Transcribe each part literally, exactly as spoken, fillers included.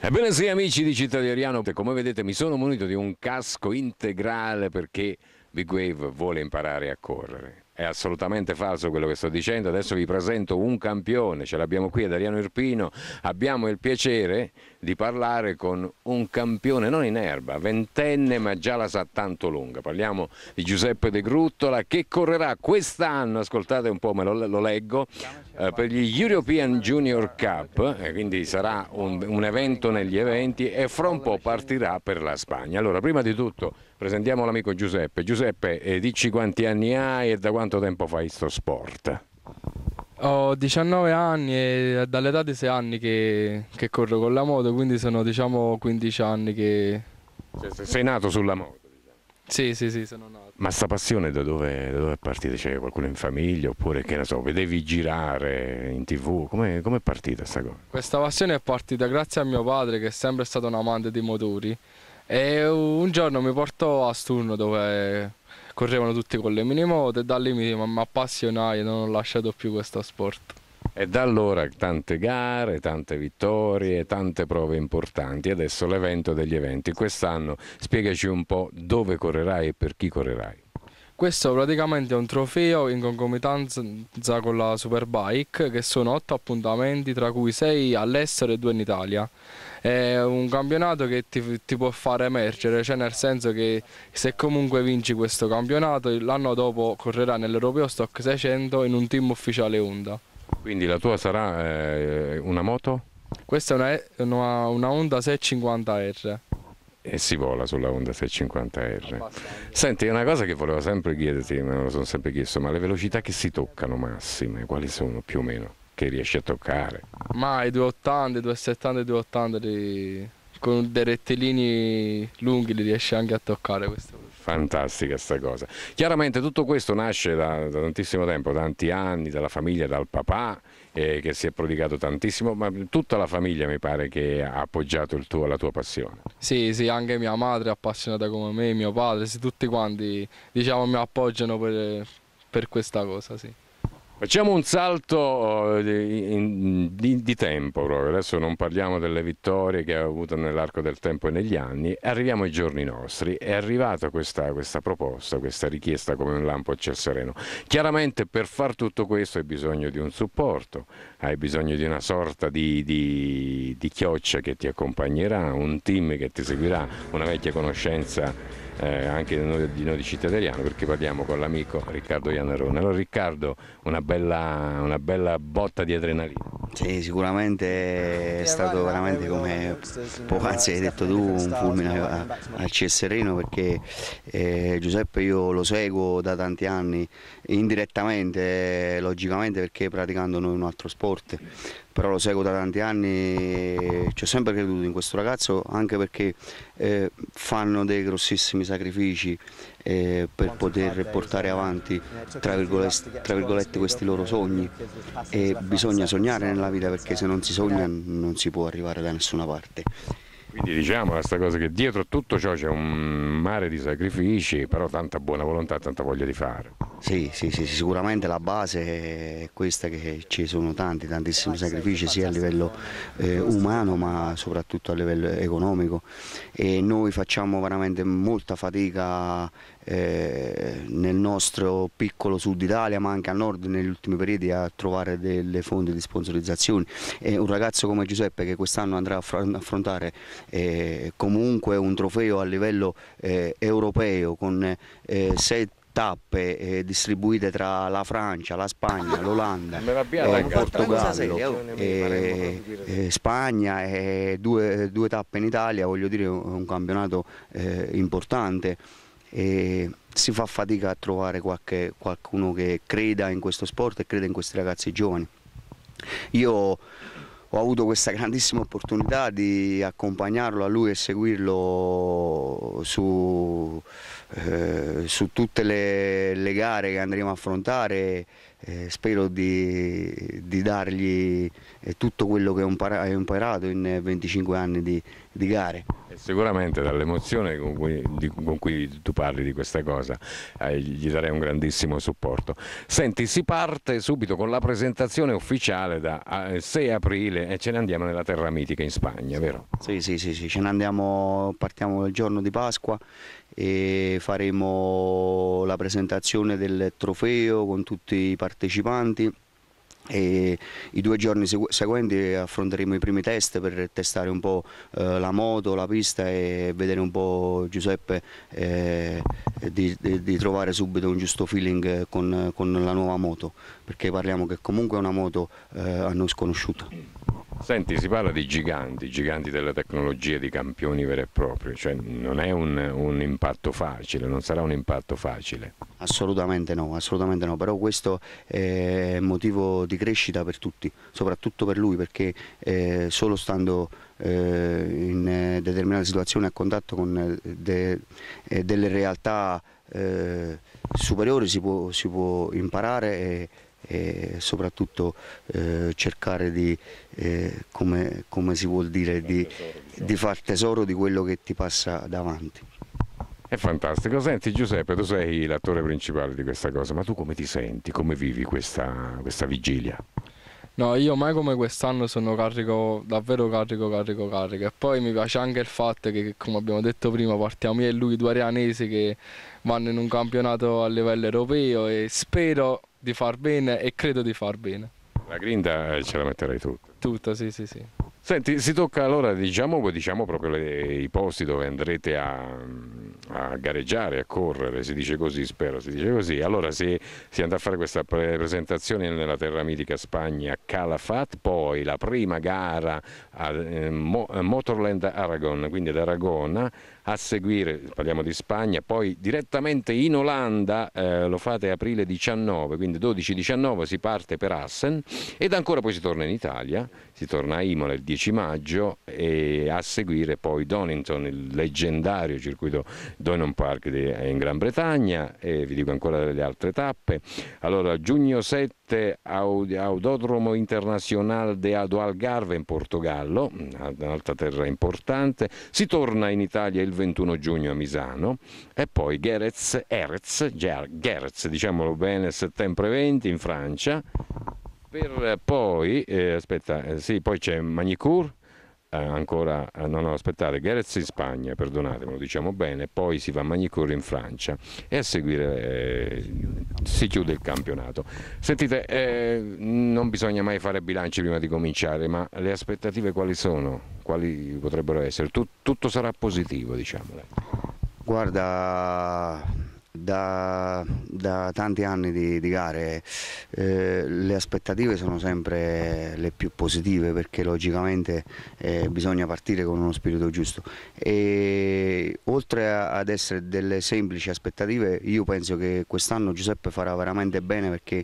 Ebbene sì, amici di Città di Ariano, come vedete mi sono munito di un casco integrale perché Big Wave vuole imparare a correre. È assolutamente falso quello che sto dicendo. Adesso vi presento un campione, ce l'abbiamo qui ad Ariano Irpino. Abbiamo il piacere di parlare con un campione non in erba, ventenne, ma già la sa tanto lunga. Parliamo di Giuseppe De Gruttola, che correrà quest'anno, ascoltate un po', me lo, lo leggo, eh, per gli European Junior Cup, eh, quindi sarà un, un evento negli eventi e fra un po' partirà per la Spagna. Allora, prima di tutto presentiamo l'amico Giuseppe. Giuseppe, eh, dici quanti anni hai e da quanto tempo fai sto sport? Ho diciannove anni e dall'età di sei anni che, che corro con la moto, quindi sono diciamo quindici anni che... Sei, sei nato sulla moto? Diciamo. Sì, sì, sì, sono nato. Ma sta passione da dove, da dove è partita? C'è qualcuno in famiglia oppure, che ne so, vedevi girare in tv? Come è partita sta cosa? Questa passione è partita grazie a mio padre, che è sempre stato un amante dei motori. E un giorno mi portò a Sturno dove correvano tutti con le minimoto e da lì mi appassionai e non ho lasciato più questo sport. E da allora tante gare, tante vittorie, tante prove importanti. Adesso l'evento degli eventi. Quest'anno spiegaci un po' dove correrai e per chi correrai. Questo praticamente è un trofeo in concomitanza con la Superbike, che sono otto appuntamenti, tra cui sei all'estero e due in Italia. È un campionato che ti, ti può far emergere, cioè nel senso che se comunque vinci questo campionato l'anno dopo correrai nell'Europeo Stock seicento in un team ufficiale Honda. Quindi la tua sarà eh, una moto? Questa è una, una, una Honda seicentocinquanta R. E si vola sulla Honda seicentocinquanta R. Abbastanza. Senti, una cosa che volevo sempre chiederti, me lo sono sempre chiesto, ma le velocità che si toccano massime, quali sono più o meno? Che riesci a toccare? Ma i duecentottanta, i duecentosettanta, i duecentottanta li... con dei rettilini lunghi li riesci anche a toccare. Questo. Fantastica sta cosa. Chiaramente tutto questo nasce da, da tantissimo tempo, tanti anni, dalla famiglia, dal papà eh, che si è prodigato tantissimo, ma tutta la famiglia mi pare che ha appoggiato il tuo, la tua passione. Sì, sì, anche mia madre è appassionata come me, mio padre, sì, tutti quanti diciamo mi appoggiano per, per questa cosa, sì. Facciamo un salto di, di, di tempo proprio, adesso non parliamo delle vittorie che ha avuto nell'arco del tempo e negli anni, arriviamo ai giorni nostri, è arrivata questa, questa proposta, questa richiesta come un lampo a ciel sereno. Chiaramente per far tutto questo hai bisogno di un supporto, hai bisogno di una sorta di, di, di chioccia che ti accompagnerà, un team che ti seguirà, una vecchia conoscenza. Eh, anche di noi, di noi di Città di Ariano, perché parliamo con l'amico Riccardo Iannarone. Allora Riccardo, una bella, una bella botta di adrenalina. Sì, sicuramente è stato veramente, come poc'anzi hai detto tu, un fulmine al ciel sereno, perché eh, Giuseppe io lo seguo da tanti anni, indirettamente, logicamente, perché praticando noi un altro sport, però lo seguo da tanti anni, ci ho sempre creduto in questo ragazzo, anche perché eh, fanno dei grossissimi sacrifici eh, per poter portare avanti tra virgolette, tra virgolette questi loro sogni, e bisogna sognare nella vita, perché se non si sogna non si può arrivare da nessuna parte. Quindi diciamo questa cosa, che dietro a tutto ciò c'è un mare di sacrifici, però tanta buona volontà, tanta voglia di fare. Sì, sì, sì, sicuramente la base è questa, che ci sono tanti, tantissimi sacrifici sia a livello eh, umano ma soprattutto a livello economico, e noi facciamo veramente molta fatica eh, nel nostro piccolo sud Italia, ma anche a nord negli ultimi periodi, a trovare delle fonti di sponsorizzazione, e un ragazzo come Giuseppe, che quest'anno andrà a affrontare Eh, comunque un trofeo a livello eh, europeo con eh, sei tappe eh, distribuite tra la Francia, la Spagna, l'Olanda, eh, il Portogallo, eh, eh, Spagna e eh, due, due tappe in Italia, voglio dire è un campionato eh, importante. E si fa fatica a trovare qualche, qualcuno che creda in questo sport e creda in questi ragazzi giovani. Io ho avuto questa grandissima opportunità di accompagnarlo a lui e seguirlo su, eh, su tutte le, le gare che andremo a affrontare, eh, spero di, di dargli tutto quello che ho imparato in venticinque anni di, di gare. Sicuramente dall'emozione con cui, di, con cui tu parli di questa cosa eh, gli darei un grandissimo supporto. Senti, si parte subito con la presentazione ufficiale da eh, sei aprile e ce ne andiamo nella Terra Mitica in Spagna, vero? Sì, sì, sì, sì, ce ne andiamo, partiamo il giorno di Pasqua e faremo la presentazione del trofeo con tutti i partecipanti. E i due giorni seguenti affronteremo i primi test per testare un po' la moto, la pista e vedere un po' Giuseppe eh, di, di trovare subito un giusto feeling con, con la nuova moto, perché parliamo che comunque è una moto eh, a noi sconosciuta. Senti, si parla di giganti, giganti della tecnologia, di campioni veri e propri, cioè non è un, un impatto facile, non sarà un impatto facile. Assolutamente no, assolutamente no, però questo è motivo di crescita per tutti, soprattutto per lui, perché eh, solo stando eh, in determinate situazioni a contatto con de, eh, delle realtà eh, superiori si può, si può imparare e, e soprattutto eh, cercare di, eh, come, come si vuol dire, di, di far tesoro di quello che ti passa davanti. È fantastico. Senti Giuseppe, tu sei l'attore principale di questa cosa, ma tu come ti senti, come vivi questa, questa vigilia? No, io mai come quest'anno sono carico, davvero carico, carico, carico. E poi mi piace anche il fatto che, come abbiamo detto prima, partiamo io e lui, due arianesi che vanno in un campionato a livello europeo, e spero di far bene e credo di far bene. La grinta ce la metterai tutta? Tutta, sì, sì, sì. Senti, si tocca allora, diciamo, diciamo proprio le, i posti dove andrete a, a gareggiare, a correre, si dice così, spero si dice così. Allora si, si andrà a fare questa presentazione nella Terra Mitica Spagna, Calafat, poi la prima gara a eh, Mo, Motorland Aragon, quindi ad Aragona, a seguire, parliamo di Spagna, poi direttamente in Olanda, eh, lo fate aprile diciannove, quindi dodici diciannove si parte per Assen ed ancora poi si torna in Italia, si torna a Imola il dieci maggio e a seguire poi Donington, il leggendario circuito Donington Park in Gran Bretagna, e vi dico ancora le altre tappe. Allora giugno sette Audodromo internazionale De Ado Algarve in Portogallo, un'altra terra importante, si torna in Italia il ventuno giugno a Misano e poi Gerez, Erez, Gerez, diciamolo bene, settembre venti in Francia. Per poi, eh, aspetta, eh, sì, poi c'è Magny-Cours, eh, ancora, eh, no no aspettate, Gerez in Spagna, perdonatemelo, diciamo bene, poi si va a Magny-Cours in Francia e a seguire eh, si chiude il campionato. Sentite, eh, non bisogna mai fare bilanci prima di cominciare, ma le aspettative quali sono? Quali potrebbero essere? Tut- tutto sarà positivo, diciamo. Guarda... Da, da tanti anni di, di gare eh, le aspettative sono sempre le più positive, perché logicamente eh, bisogna partire con uno spirito giusto e oltre a, ad essere delle semplici aspettative, io penso che quest'anno Giuseppe farà veramente bene, perché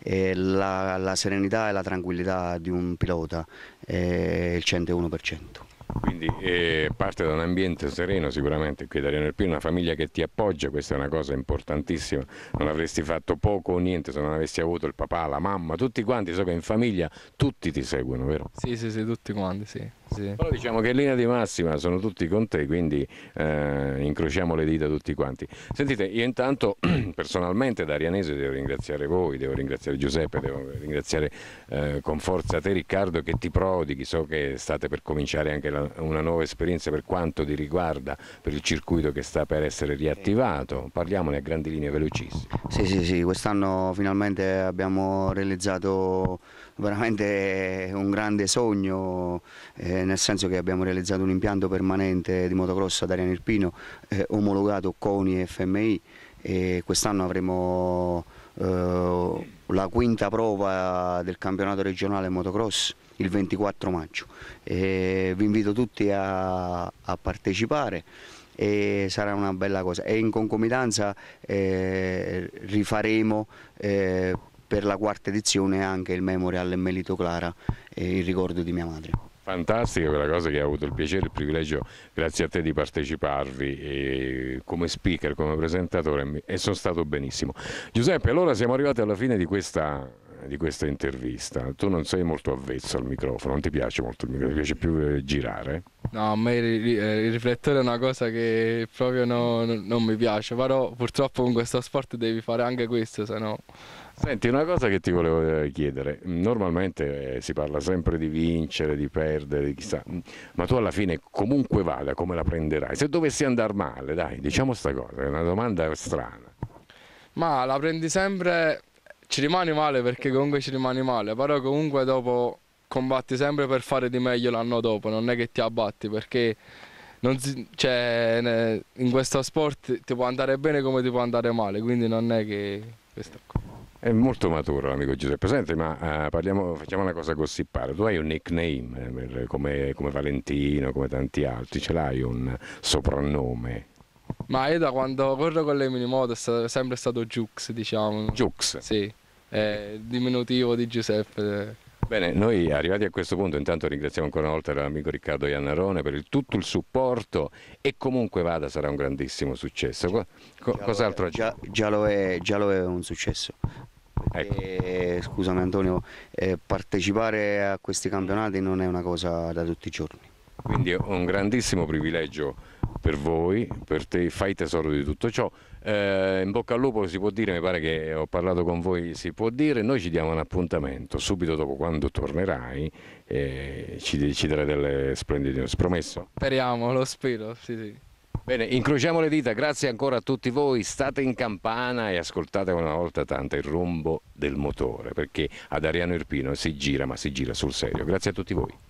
eh, la, la serenità e la tranquillità di un pilota è il centouno per cento. Quindi eh, parte da un ambiente sereno sicuramente qui da Ariano Irpino, una famiglia che ti appoggia, questa è una cosa importantissima, non avresti fatto poco o niente se non avessi avuto il papà, la mamma, tutti quanti, so che in famiglia tutti ti seguono, vero? Sì, sì, sì, tutti quanti, sì. Sì. Però diciamo che in linea di massima sono tutti con te, quindi eh, incrociamo le dita tutti quanti. Sentite, io intanto personalmente da arianese devo ringraziare voi, devo ringraziare Giuseppe, devo ringraziare eh, con forza te Riccardo che ti prodighi, so che state per cominciare anche la, una nuova esperienza per quanto ti riguarda, per il circuito che sta per essere riattivato, parliamone a grandi linee velocissime. Sì, sì, sì, quest'anno finalmente abbiamo realizzato veramente un grande sogno, eh, nel senso che abbiamo realizzato un impianto permanente di motocross ad Ariano Irpino, eh, omologato CONI e F M I, e quest'anno avremo eh, la quinta prova del campionato regionale motocross il ventiquattro maggio. E vi invito tutti a, a partecipare e sarà una bella cosa, e in concomitanza eh, rifaremo eh, per la quarta edizione anche il Memorial Melito Clara, eh, il ricordo di mia madre. Fantastica quella cosa, che ho avuto il piacere e il privilegio, grazie a te, di parteciparvi e come speaker, come presentatore, e sono stato benissimo. Giuseppe, allora siamo arrivati alla fine di questa, di questa intervista. Tu non sei molto avvezzo al microfono, non ti piace molto il microfono, ti piace più girare? No, a me il riflettore è una cosa che proprio no, non mi piace, però purtroppo con questo sport devi fare anche questo, sennò... Senti, una cosa che ti volevo chiedere, normalmente eh, si parla sempre di vincere, di perdere, chissà, ma tu alla fine comunque vada, come la prenderai? Se dovessi andare male, dai, diciamo sta cosa, è una domanda strana. Ma la prendi sempre, ci rimani male perché comunque ci rimani male, però comunque dopo combatti sempre per fare di meglio l'anno dopo, non è che ti abbatti perché... Non si, cioè, in questo sport ti può andare bene come ti può andare male, quindi non è che questo qua. È molto maturo l'amico Giuseppe. Senti, ma uh, parliamo, facciamo una cosa gossipare. Tu hai un nickname, eh, per, come, come Valentino, come tanti altri, ce l'hai un soprannome? Ma io da quando corro con le minimoto è sempre stato Jux, diciamo. Jux? Sì, è diminutivo di Giuseppe. Bene, noi arrivati a questo punto intanto ringraziamo ancora una volta l'amico Riccardo Iannarone per il, tutto il supporto, e comunque vada sarà un grandissimo successo. Co, co, cos'altro? Già, già, già lo è un successo. Perché, ecco. Scusami Antonio, eh, partecipare a questi campionati non è una cosa da tutti i giorni. Quindi è un grandissimo privilegio per voi, per te, fai tesoro di tutto ciò. Eh, in bocca al lupo si può dire, mi pare che ho parlato con voi, si può dire. Noi ci diamo un appuntamento subito dopo, quando tornerai, eh, ci, ci darai delle splendide news, promesso? Speriamo, lo spero, sì sì. Bene, incrociamo le dita, grazie ancora a tutti voi, state in campana e ascoltate una volta tanto il rombo del motore, perché ad Ariano Irpino si gira, ma si gira sul serio. Grazie a tutti voi.